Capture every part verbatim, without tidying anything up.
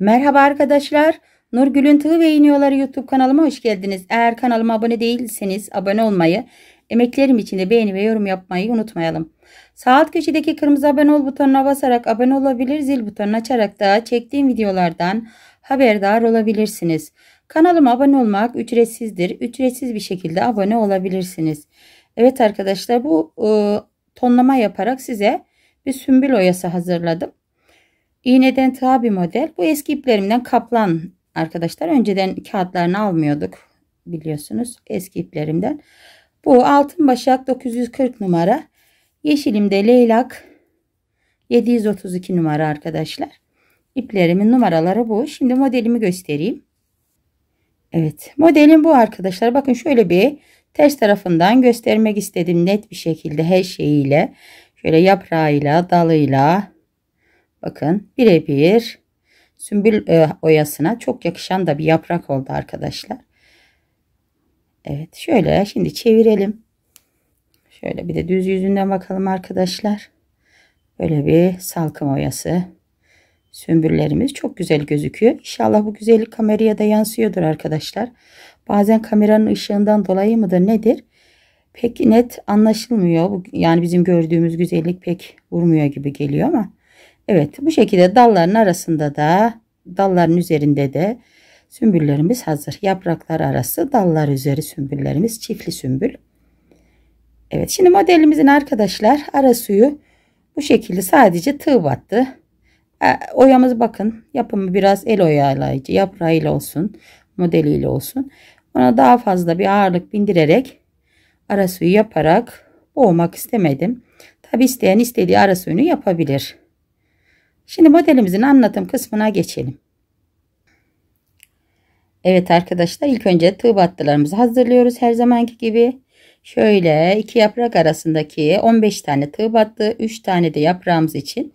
Merhaba arkadaşlar, Nurgül'ün Tığ ve İğneden Tığa Oyaları YouTube kanalıma hoş geldiniz. Eğer kanalıma abone değilseniz abone olmayı, emeklerim için de beğeni ve yorum yapmayı unutmayalım. Sağ alt köşedeki kırmızı abone ol butonuna basarak abone olabilir, zil butonunu açarak da çektiğim videolardan haberdar olabilirsiniz. Kanalıma abone olmak ücretsizdir. Ücretsiz bir şekilde abone olabilirsiniz. Evet arkadaşlar, bu ıı, tonlama yaparak size bir sümbül oyası hazırladım. İğneden tığa bir model. Bu eski iplerimden kaplan arkadaşlar. Önceden kağıtlarını almıyorduk biliyorsunuz, eski iplerimden. Bu altın başak dokuz yüz kırk numara. Yeşilimde leylak yedi yüz otuz iki numara arkadaşlar. İplerimin numaraları bu. Şimdi modelimi göstereyim. Evet, modelim bu arkadaşlar. Bakın şöyle bir ters tarafından göstermek istedim net bir şekilde, her şeyiyle. Şöyle yaprağıyla, dalıyla. Bakın birebir sümbül e, oyasına çok yakışan da bir yaprak oldu arkadaşlar. Evet, şöyle şimdi çevirelim. Şöyle bir de düz yüzünden bakalım arkadaşlar. Böyle bir salkım oyası sümbüllerimiz çok güzel gözüküyor. İnşallah bu güzellik kameraya da yansıyordur arkadaşlar. Bazen kameranın ışığından dolayı mıdır nedir, pek net anlaşılmıyor. Yani bizim gördüğümüz güzellik pek vurmuyor gibi geliyor ama. Evet, bu şekilde dalların arasında da, dalların üzerinde de sümbüllerimiz hazır. Yapraklar arası, dallar üzeri sümbüllerimiz, çiftli sümbül. Evet, şimdi modelimizin arkadaşlar ara suyu bu şekilde sadece tığ battı. Oyamız bakın yapımı biraz el oyalayıcı, yaprağıyla olsun, modeliyle olsun. Ona daha fazla bir ağırlık bindirerek ara suyu yaparak boğmak istemedim. Tabi isteyen istediği ara suyunu yapabilir. Şimdi modelimizin anlatım kısmına geçelim. Evet arkadaşlar, ilk önce tığ battılarımızı hazırlıyoruz her zamanki gibi. Şöyle iki yaprak arasındaki on beş tane tığ battı, üç tane de yaprağımız için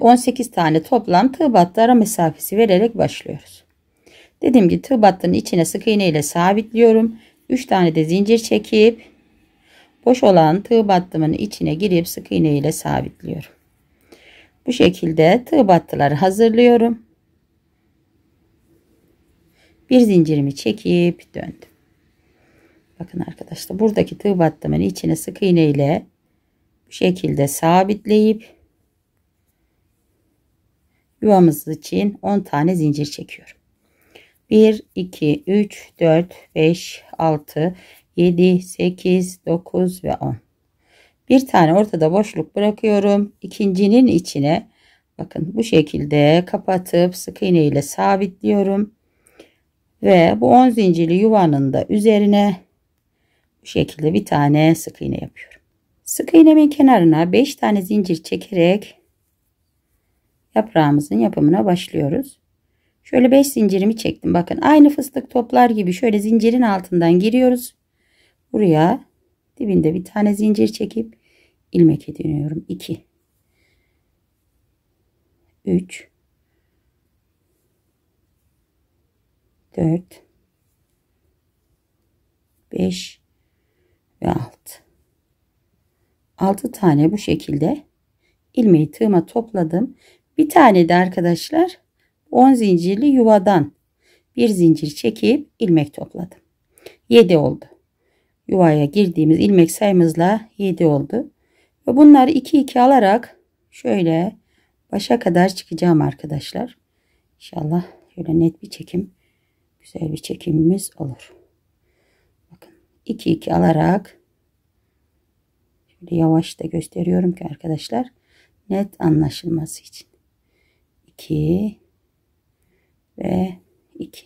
on sekiz tane toplam tığ battı ara mesafesi vererek başlıyoruz. Dediğim gibi tığ battının içine sık iğne ile sabitliyorum. üç tane de zincir çekip boş olan tığ battımın içine girip sık iğne ile sabitliyorum. Bu şekilde tığ battıları hazırlıyorum. Bir zincirimi çekip döndüm. Bakın arkadaşlar, buradaki tığ battımın içine sık iğne ile bu şekilde sabitleyip yuvamız için on tane zincir çekiyorum. bir, iki, üç, dört, beş, altı, yedi, sekiz, dokuz ve on. Bir tane ortada boşluk bırakıyorum. İkincinin içine bakın bu şekilde kapatıp sık iğne ile sabitliyorum. Ve bu on zincirli yuvanın da üzerine bu şekilde bir tane sık iğne yapıyorum. Sık iğnemin kenarına beş tane zincir çekerek yaprağımızın yapımına başlıyoruz. Şöyle beş zincirimi çektim. Bakın aynı fıstık toplar gibi şöyle zincirin altından giriyoruz. Buraya dibinde bir tane zincir çekip ilmek ediniyorum. iki, üç, dört, beş ve altı. altı tane bu şekilde ilmeği tığıma topladım. Bir tane de arkadaşlar on zincirli yuvadan bir zincir çekip ilmek topladım. yedi oldu. Yuvaya girdiğimiz ilmek sayımızla yedi oldu. Ve bunları iki iki alarak şöyle başa kadar çıkacağım arkadaşlar. İnşallah şöyle net bir çekim, güzel bir çekimimiz olur. Bakın iki iki alarak şöyle yavaş da gösteriyorum ki arkadaşlar net anlaşılması için. iki ve iki.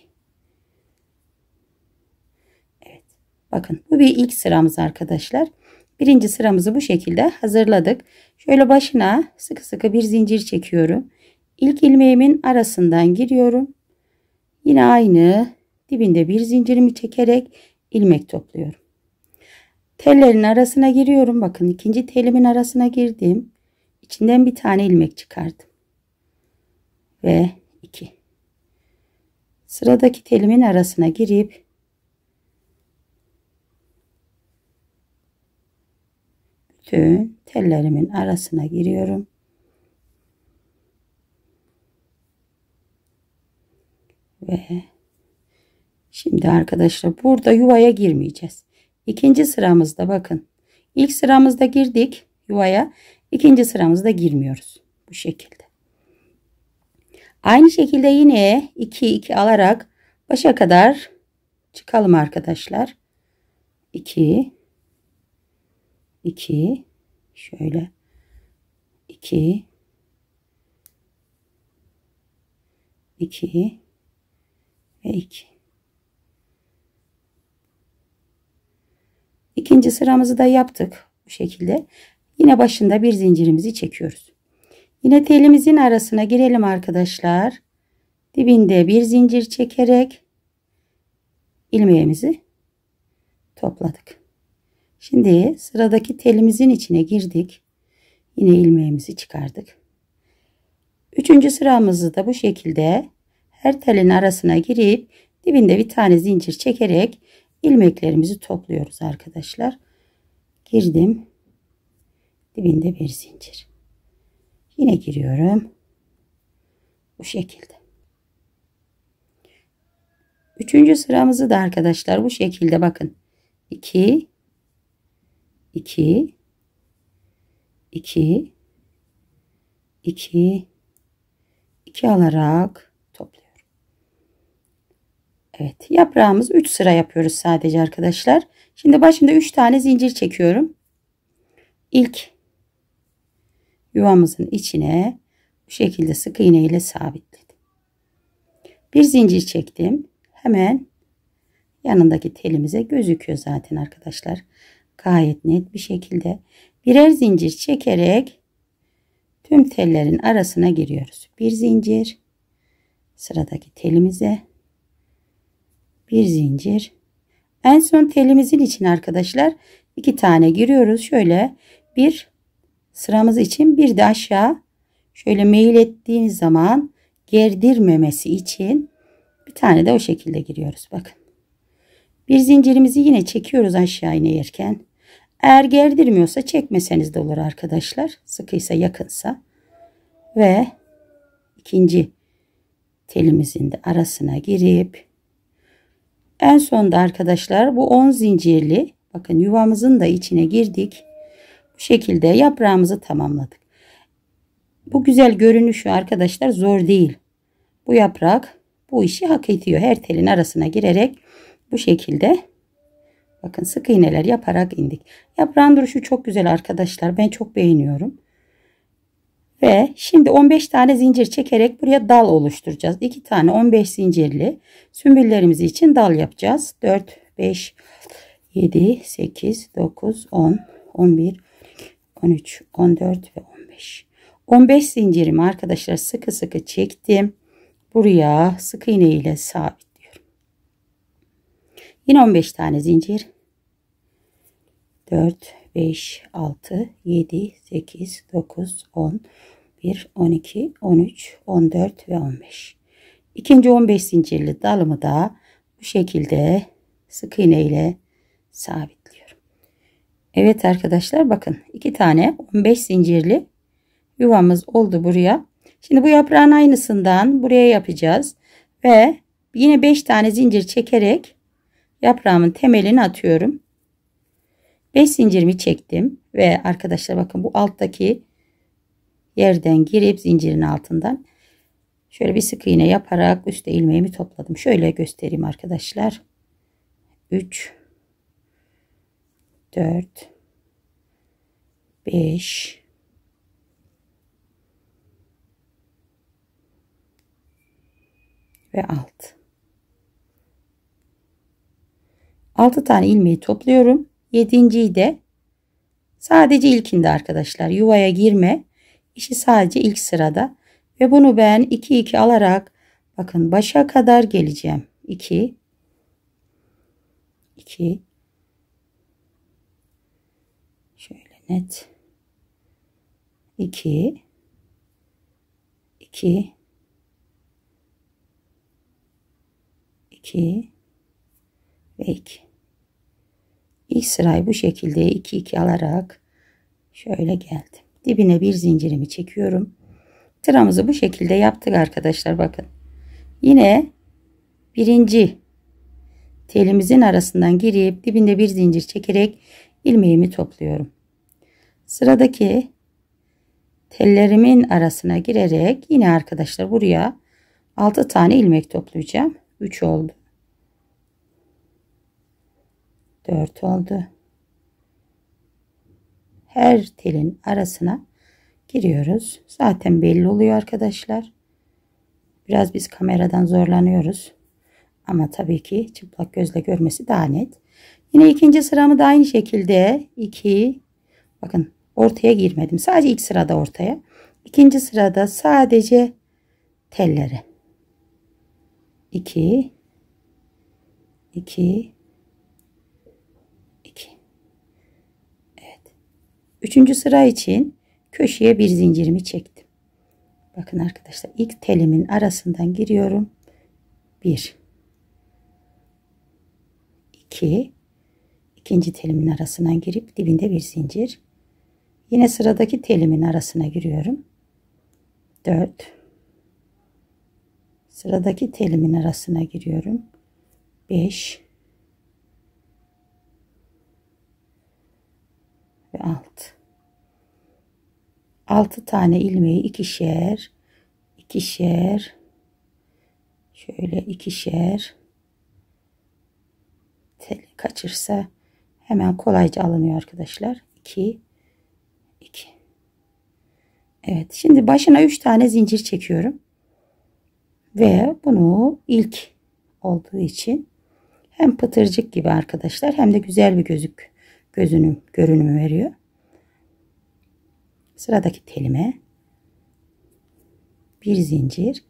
Bakın bu bir ilk sıramız arkadaşlar. Birinci sıramızı bu şekilde hazırladık. Şöyle başına sıkı sıkı bir zincir çekiyorum. İlk ilmeğimin arasından giriyorum. Yine aynı dibinde bir zincirimi çekerek ilmek topluyorum. Tellerin arasına giriyorum. Bakın ikinci telimin arasına girdim. İçinden bir tane ilmek çıkardım. Ve iki. Sıradaki telimin arasına girip bütün tellerimin arasına giriyorum. Ve şimdi arkadaşlar burada yuvaya girmeyeceğiz. İkinci sıramızda bakın. İlk sıramızda girdik yuvaya. İkinci sıramızda girmiyoruz. Bu şekilde. Aynı şekilde yine iki iki alarak başa kadar çıkalım arkadaşlar. iki iki şöyle iki iki ve iki. İkinci sıramızı da yaptık bu şekilde. Yine başında bir zincirimizi çekiyoruz. Yine telimizin arasına girelim arkadaşlar. Dibinde bir zincir çekerek ilmeğimizi topladık. Şimdi sıradaki telimizin içine girdik. Yine ilmeğimizi çıkardık. Üçüncü sıramızı da bu şekilde her telin arasına girip dibinde bir tane zincir çekerek ilmeklerimizi topluyoruz arkadaşlar. Girdim. Dibinde bir zincir. Yine giriyorum. Bu şekilde. Üçüncü sıramızı da arkadaşlar bu şekilde bakın. iki iki iki iki iki alarak topluyorum. Evet, yaprağımız üç sıra yapıyoruz sadece arkadaşlar. Şimdi başında üç tane zincir çekiyorum. İlk yuvamızın içine bu şekilde sık iğne ile sabitledim. Bir zincir çektim. Hemen yanındaki telimize gözüküyor zaten arkadaşlar. Gayet net bir şekilde birer zincir çekerek tüm tellerin arasına giriyoruz. Bir zincir sıradaki telimize, bir zincir, en son telimizin için arkadaşlar iki tane giriyoruz. Şöyle bir sıramız için bir de aşağı şöyle meyil ettiğiniz zaman gerdirmemesi için bir tane de o şekilde giriyoruz. Bakın. Bir zincirimizi yine çekiyoruz aşağı inerken. Eğer gerdirmiyorsa çekmeseniz de olur arkadaşlar. Sıkıysa, yakınsa. Ve ikinci telimizin de arasına girip en sonda arkadaşlar bu on zincirli bakın yuvamızın da içine girdik. Bu şekilde yaprağımızı tamamladık. Bu güzel görünüşü arkadaşlar zor değil. Bu yaprak bu işi hak ediyor. Her telin arasına girerek bu şekilde bakın sık iğneler yaparak indik. Yaprağın duruşu çok güzel arkadaşlar. Ben çok beğeniyorum. Ve şimdi on beş tane zincir çekerek buraya dal oluşturacağız. iki tane on beş zincirli sümbüllerimiz için dal yapacağız. dört, beş, yedi, sekiz, dokuz, on, on bir, on iki, on üç, on dört ve on beş. on beş zincirimi arkadaşlar sıkı sıkı çektim. Buraya sık iğne ile sabitliyorum. Yine on beş tane zincir. dört, beş, altı, yedi, sekiz, dokuz, on, on bir, on iki, on üç, on dört ve on beş. İkinci on beş zincirli dalımı da bu şekilde sık iğne ile sabitliyorum. Evet arkadaşlar bakın iki tane on beş zincirli yuvamız oldu buraya. Şimdi bu yaprağın aynısından buraya yapacağız. Ve yine beş tane zincir çekerek yaprağımın temelini atıyorum. beş zincirimi çektim. Ve arkadaşlar bakın bu alttaki yerden girip zincirin altından şöyle bir sık iğne yaparak üstte ilmeğimi topladım. Şöyle göstereyim arkadaşlar. üç, dört, beş ve altı. altı tane ilmeği topluyorum. yedinciyi de sadece ilkinde arkadaşlar yuvaya girme işi sadece ilk sırada ve bunu ben iki iki alarak bakın başa kadar geleceğim. iki iki şöyle net iki iki iki ve iki. İlk sırayı bu şekilde iki iki alarak şöyle geldim. Dibine bir zincirimi çekiyorum. Sıramızı bu şekilde yaptık arkadaşlar bakın. Yine birinci telimizin arasından girip dibinde bir zincir çekerek ilmeğimi topluyorum. Sıradaki tellerimin arasına girerek yine arkadaşlar buraya altı tane ilmek toplayacağım. üç oldu. dört oldu. Her telin arasına giriyoruz. Zaten belli oluyor arkadaşlar. Biraz biz kameradan zorlanıyoruz. Ama tabii ki çıplak gözle görmesi daha net. Yine ikinci sıramı da aynı şekilde iki, bakın ortaya girmedim. Sadece ilk sırada ortaya. İkinci sırada sadece telleri. iki iki iki. Evet. Üçüncü sıra için köşeye bir zincirimi çektim. Bakın arkadaşlar ilk telimin arasından giriyorum. bir iki ikinci telimin arasından girip dibinde bir zincir. Yine sıradaki telimin arasına giriyorum. dört Sıradaki telimin arasına giriyorum. beş ve altı. altı tane ilmeği ikişer, ikişer, şöyle ikişer teli kaçırsa hemen kolayca alınıyor arkadaşlar. iki iki. Evet, şimdi başına üç tane zincir çekiyorum. Ve bunu ilk olduğu için hem pıtırcık gibi arkadaşlar hem de güzel bir gözük gözünün görünümü veriyor. Sıradaki telime bir zincir,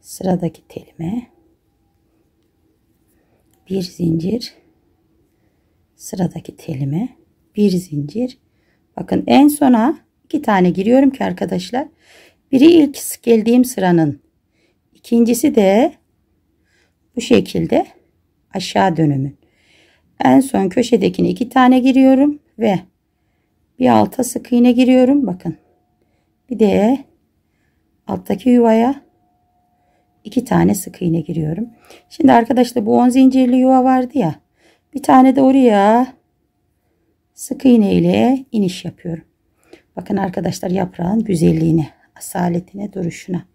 sıradaki telime bir zincir, sıradaki telime bir zincir. Bakın en sona iki tane giriyorum ki arkadaşlar biri ilk geldiğim sıranın, İkincisi de bu şekilde aşağı dönümün. En son köşedekine iki tane giriyorum ve bir alta sık iğne giriyorum. Bakın bir de alttaki yuvaya iki tane sık iğne giriyorum. Şimdi arkadaşlar bu on zincirli yuva vardı ya, bir tane de oraya sık iğne ile iniş yapıyorum. Bakın arkadaşlar yaprağın güzelliğine, asaletine, duruşuna.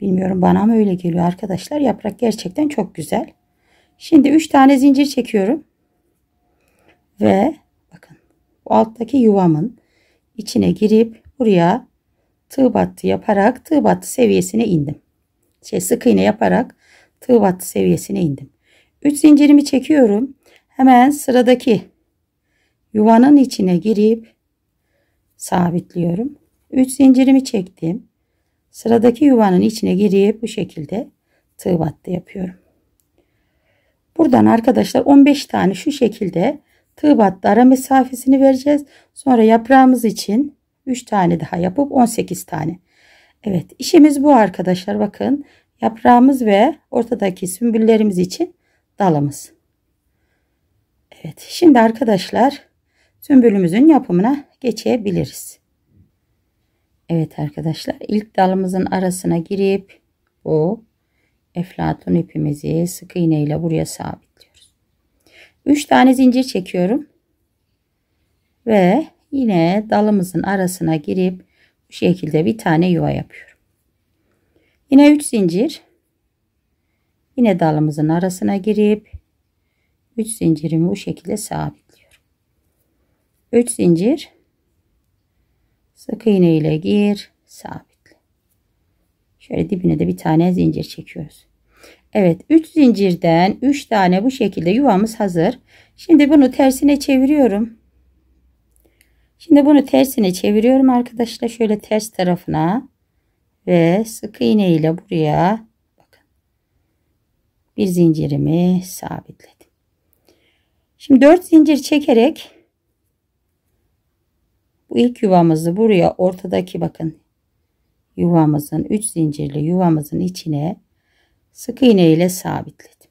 Bilmiyorum bana mı öyle geliyor arkadaşlar. Yaprak gerçekten çok güzel. Şimdi üç tane zincir çekiyorum. Ve bakın bu alttaki yuvamın içine girip buraya tığ battı yaparak tığ battı seviyesine indim. Şey, sık iğne yaparak tığ battı seviyesine indim. üç zincirimi çekiyorum. Hemen sıradaki yuvanın içine girip sabitliyorum. üç zincirimi çektim. Sıradaki yuvanın içine girip bu şekilde tığ battı yapıyorum. Buradan arkadaşlar on beş tane şu şekilde tığ battı ara mesafesini vereceğiz. Sonra yaprağımız için üç tane daha yapıp on sekiz tane. Evet, işimiz bu arkadaşlar. Bakın yaprağımız ve ortadaki sümbüllerimiz için dalımız. Evet, şimdi arkadaşlar sümbülümüzün yapımına geçebiliriz. Evet arkadaşlar ilk dalımızın arasına girip bu eflatun ipimizi sık iğne ile buraya sabitliyoruz. üç tane zincir çekiyorum. Ve yine dalımızın arasına girip bu şekilde bir tane yuva yapıyorum. Yine üç zincir. Yine dalımızın arasına girip üç zincirimi bu şekilde sabitliyorum. üç zincir. Sık iğne ile gir, sabitle. Şöyle dibine de bir tane zincir çekiyoruz. Evet, üç zincirden üç tane bu şekilde yuvamız hazır. Şimdi bunu tersine çeviriyorum. Şimdi bunu tersine çeviriyorum arkadaşlar. Şöyle ters tarafına ve sık iğne ile buraya bakın. Bir zincirimi sabitledim. Şimdi dört zincir çekerek İlk yuvamızı buraya ortadaki bakın yuvamızın üç zincirli yuvamızın içine sık iğne ile sabitledim.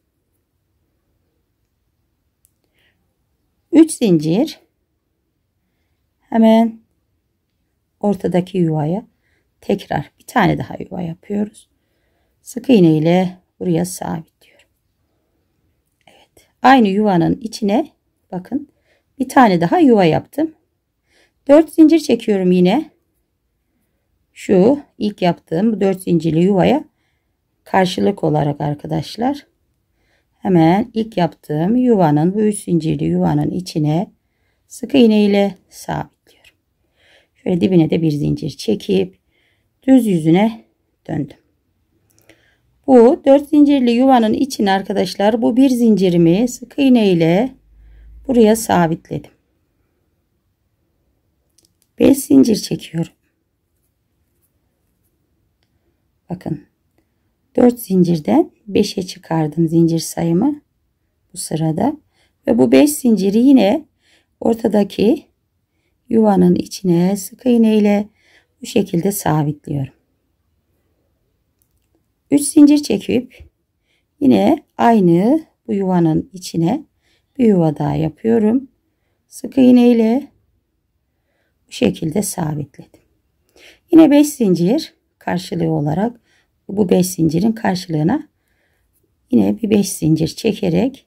üç zincir hemen ortadaki yuvaya tekrar bir tane daha yuva yapıyoruz. Sık iğne ile buraya sabit. aynı yuvanın içine bakın bir tane daha yuva yaptım. dört zincir çekiyorum yine. Şu ilk yaptığım dört zincirli yuvaya karşılık olarak arkadaşlar hemen ilk yaptığım yuvanın bu üç zincirli yuvanın içine sık iğne ile sabitliyorum. Şöyle dibine de bir zincir çekip düz yüzüne döndüm. Bu dört zincirli yuvanın içine arkadaşlar bu bir zincirimi sık iğne ile buraya sabitledim. beş zincir çekiyorum. Bakın dört zincirden beşe çıkardım zincir sayımı bu sırada ve bu beş zinciri yine ortadaki yuvanın içine sık iğne ile bu şekilde sabitliyorum. üç zincir çekip yine aynı bu yuvanın içine bir yuva daha yapıyorum. Sık iğne ile bu şekilde sabitledim. Yine beş zincir karşılığı olarak bu beş zincirin karşılığına yine bir beş zincir çekerek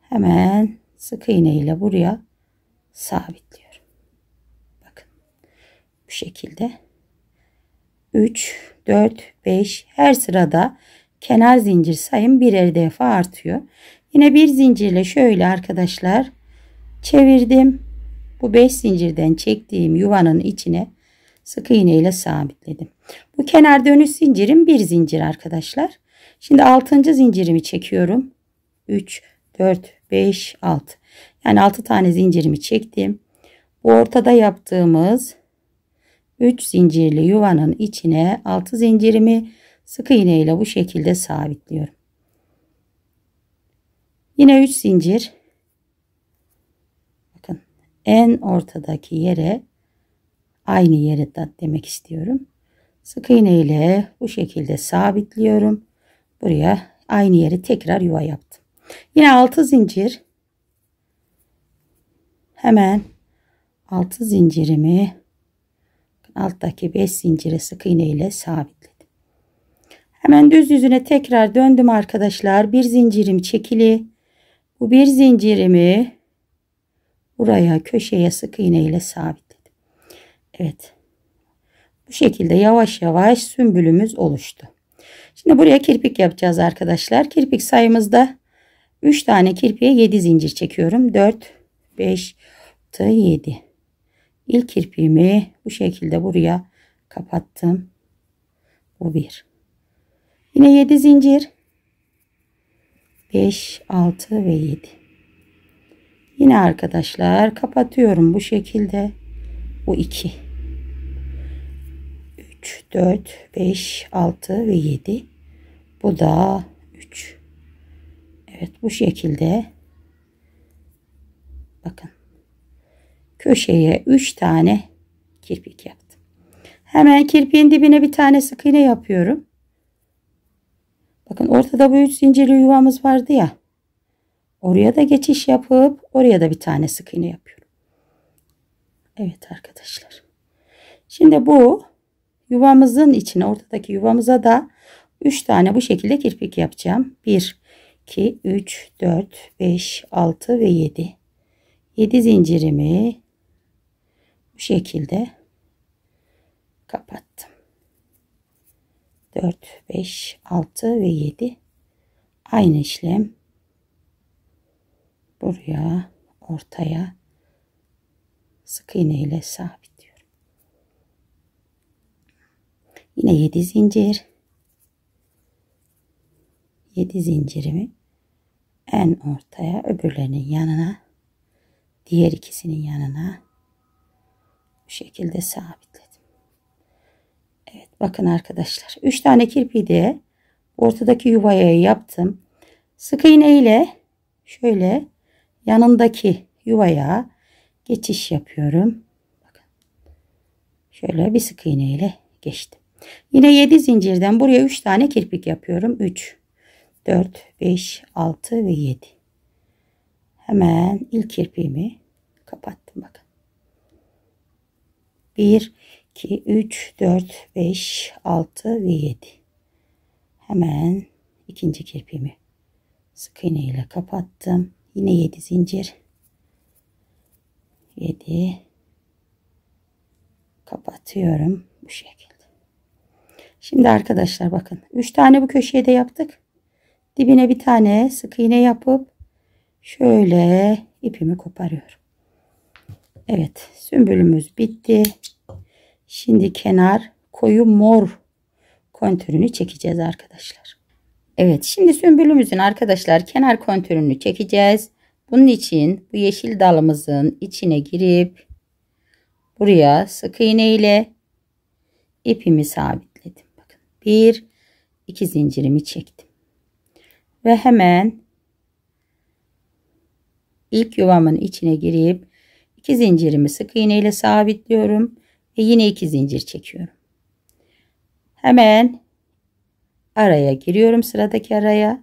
hemen sık iğne ile buraya sabitliyorum. Bakın bu şekilde üç, dört, beş her sırada kenar zincir sayım birer defa artıyor. Yine bir zincirle şöyle arkadaşlar çevirdim. Bu beş zincirden çektiğim yuvanın içine sık iğne ile sabitledim. Bu kenar dönüş zincirim bir zincir arkadaşlar. Şimdi altıncı zincirimi çekiyorum. üç, dört, beş, altı. Yani altı tane zincirimi çektim. Bu ortada yaptığımız üç zincirli yuvanın içine altı zincirimi sık iğne ile bu şekilde sabitliyorum. Yine üç zincir. Bakın en ortadaki yere aynı yere de demek istiyorum. Sık iğne ile bu şekilde sabitliyorum. Buraya aynı yeri tekrar yuva yaptım. Yine altı zincir. Hemen altı zincirimi alttaki beş zincire sık iğne ile sabitledim. Hemen düz yüzüne tekrar döndüm arkadaşlar. Bir zincirim çekili. Bu bir zincirimi buraya köşeye sık iğne ile sabitledim. Evet. Bu şekilde yavaş yavaş sümbülümüz oluştu. Şimdi buraya kirpik yapacağız arkadaşlar. Kirpik sayımızda üç tane kirpiğe yedi zincir çekiyorum. dört, beş, altı, yedi. İlk kirpiğimi bu şekilde buraya kapattım. Bu bir. Yine yedi zincir. beş, altı ve yedi. Yine arkadaşlar kapatıyorum bu şekilde. Bu iki. üç, dört, beş, altı ve yedi. Bu da üç. Evet bu şekilde. Bakın. Köşeye üç tane kirpik yaptım. Hemen kirpiğin dibine bir tane sık iğne yapıyorum. Bakın ortada bu üç zincirli yuvamız vardı ya. Oraya da geçiş yapıp oraya da bir tane sık iğne yapıyorum. Evet arkadaşlar. Şimdi bu yuvamızın içine ortadaki yuvamıza da üç tane bu şekilde kirpik yapacağım. bir, iki, üç, dört, beş, altı ve yedi. yedi zincirimi bu şekilde kapattım. dört, beş, altı ve yedi. Aynı işlem. Buraya, ortaya sık iğne ile sabitliyorum. Yine yedi zincir. yedi zincirimi en ortaya, öbürlerinin yanına, diğer ikisinin yanına bu şekilde sabitledim. Evet bakın arkadaşlar üç tane kirpiği de ortadaki yuvaya yaptım. Sık iğne ile şöyle yanındaki yuvaya geçiş yapıyorum. Bakın şöyle bir sık iğne ile geçtim. Yine yedi zincirden buraya üç tane kirpik yapıyorum. üç, dört, beş, altı ve yedi. Hemen ilk kirpiğimi kapattım bakın. bir, iki, üç, dört, beş, altı ve yedi. Hemen ikinci kirpiğimi Sık iğne ile kapattım. Yine yedi zincir. yedi. Kapatıyorum. Bu şekilde. Şimdi arkadaşlar bakın. üç tane bu köşeye de yaptık. Dibine bir tane sık iğne yapıp şöyle ipimi koparıyorum. Evet. Sümbülümüz bitti. Şimdi kenar koyu mor kontürünü çekeceğiz arkadaşlar. Evet, şimdi sümbülümüzün arkadaşlar kenar kontürünü çekeceğiz. Bunun için bu yeşil dalımızın içine girip buraya sık iğne ile ipimi sabitledim. Bakın bir iki zincirimi çektim ve hemen ilk yuvamın içine girip iki zincirimi sık iğne ile sabitliyorum ve yine iki zincir çekiyorum. Hemen araya giriyorum, sıradaki araya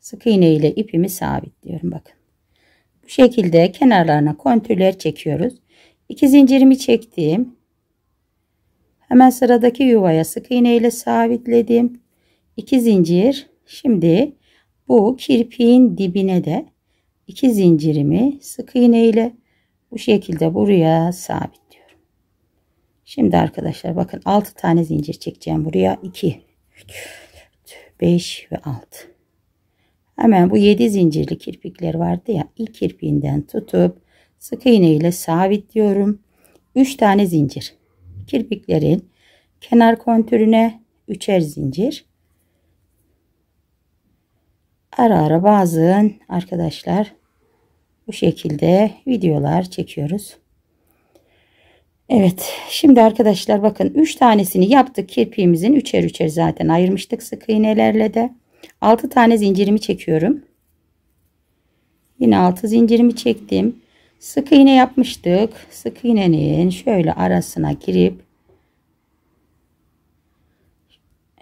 sık iğne ile ipimi sabitliyorum. Bakın bu şekilde kenarlarına kontürler çekiyoruz. İki zincirimi çektim, hemen sıradaki yuvaya sık iğne ile sabitledim, iki zincir. Şimdi bu kirpiğin dibine de iki zincirimi sık iğne ile bu şekilde buraya sabitliyorum. Şimdi arkadaşlar bakın altı tane zincir çekeceğim buraya. İki üç beş ve altı. Hemen bu yedi zincirli kirpikler vardı ya, ilk kirpiğinden tutup sık iğne ile sabitliyorum. üç tane zincir. Kirpiklerin kenar kontürüne üçer zincir. Ara ara bazen arkadaşlar bu şekilde videolar çekiyoruz. Evet, şimdi arkadaşlar bakın üç tanesini yaptık. Kirpiğimizin üçer üçer zaten ayırmıştık sık iğnelerle de. altı tane zincirimi çekiyorum. Yine altı zincirimi çektim. Sık iğne yapmıştık. Sık iğnenin şöyle arasına girip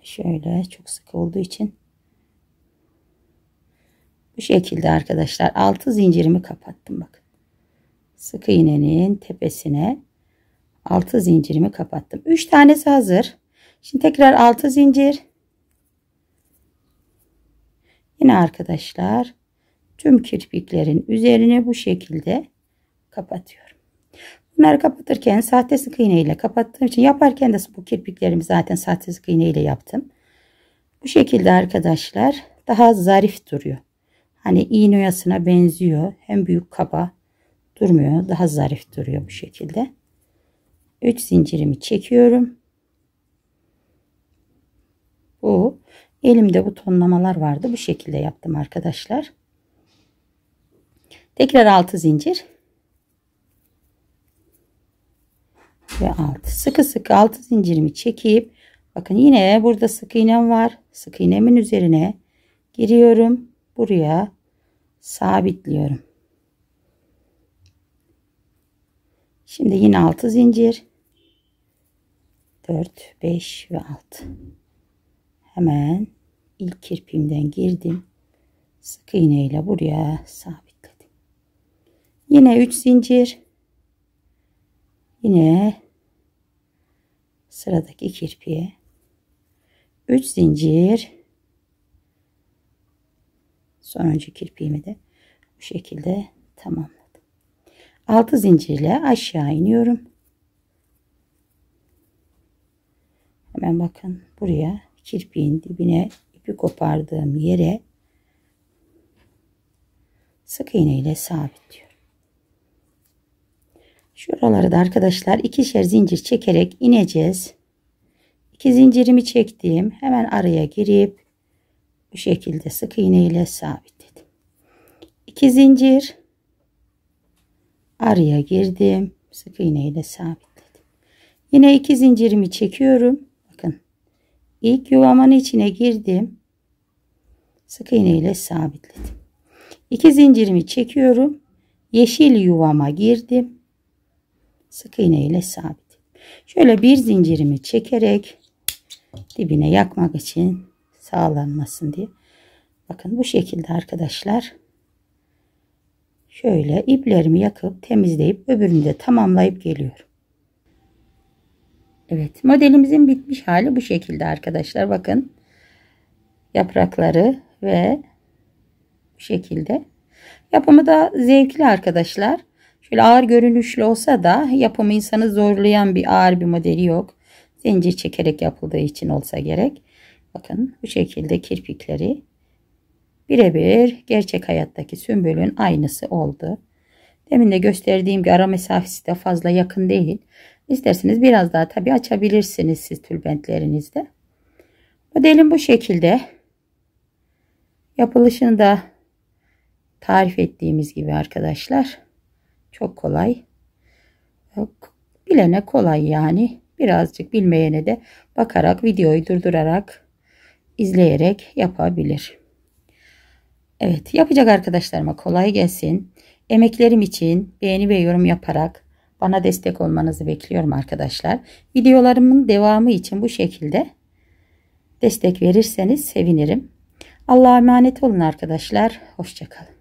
şöyle, çok sık olduğu için bu şekilde arkadaşlar altı zincirimi kapattım. Bakın sık iğnenin tepesine altı zincirimi kapattım. üç tanesi hazır. Şimdi tekrar altı zincir. Yine arkadaşlar tüm kirpiklerin üzerine bu şekilde kapatıyorum. Bunları kapatırken sahte sık iğne ile kapattığım için, yaparken de bu kirpiklerimi zaten sahte sık iğne ile yaptım. Bu şekilde arkadaşlar daha zarif duruyor. Hani iğne oyasına benziyor. Hem büyük kaba durmuyor. Daha zarif duruyor bu şekilde. üç zincirimi çekiyorum. Bu elimde butonlamalar vardı. Bu şekilde yaptım arkadaşlar. Tekrar altı zincir. Ve altı. Sıkı sıkı altı zincirimi çekip bakın yine burada sık iğnem var. Sık iğnemin üzerine giriyorum. Buraya sabitliyorum. Şimdi yine altı zincir. dört, beş ve altı. Hemen ilk kirpiğimden girdim. Sık iğne ile buraya sabitledim. Yine üç zincir. Yine sıradaki kirpiğe üç zincir. Sonuncu kirpiğimi de bu şekilde tamamladım. altı zincirle aşağı iniyorum. Hemen bakın buraya kirpiğin dibine, ipi kopardığım yere sık iğne ile sabitliyorum. Şuraları da arkadaşlar ikişer zincir çekerek ineceğiz. iki zincirimi çektim. Hemen araya girip bu şekilde sık iğne ile sabitledim. iki zincir. Araya girdim. Sık iğne ile sabitledim. Yine iki zincirimi çekiyorum. Bakın. İlk yuvamın içine girdim. Sık iğne ile sabitledim. iki zincirimi çekiyorum. Yeşil yuvama girdim. Sık iğne ile sabitledim. Şöyle bir zincirimi çekerek dibine yakmak için, sağlanmasın diye. Bakın bu şekilde arkadaşlar. Şöyle iplerimi yakıp temizleyip öbürünü de tamamlayıp geliyorum. Evet, modelimizin bitmiş hali bu şekilde arkadaşlar. Bakın yaprakları ve Bu şekilde. Yapımı da zevkli arkadaşlar. Şöyle ağır görünüşlü olsa da yapımı insanı zorlayan bir ağır bir modeli yok. Zincir çekerek yapıldığı için olsa gerek. Bakın bu şekilde kirpikleri birebir gerçek hayattaki sümbülün aynısı oldu. Demin de gösterdiğim gibi ara mesafesi de fazla yakın değil. İsterseniz biraz daha tabi açabilirsiniz siz tülbentlerinizde. Modelin bu şekilde. Yapılışını da tarif ettiğimiz gibi arkadaşlar. Çok kolay. Bilene kolay yani. Birazcık bilmeyene de bakarak, videoyu durdurarak, izleyerek yapabilir. Evet, yapacak arkadaşlarıma kolay gelsin. Emeklerim için beğeni ve yorum yaparak bana destek olmanızı bekliyorum arkadaşlar. Videolarımın devamı için bu şekilde destek verirseniz sevinirim. Allah'a emanet olun arkadaşlar. Hoşça kalın.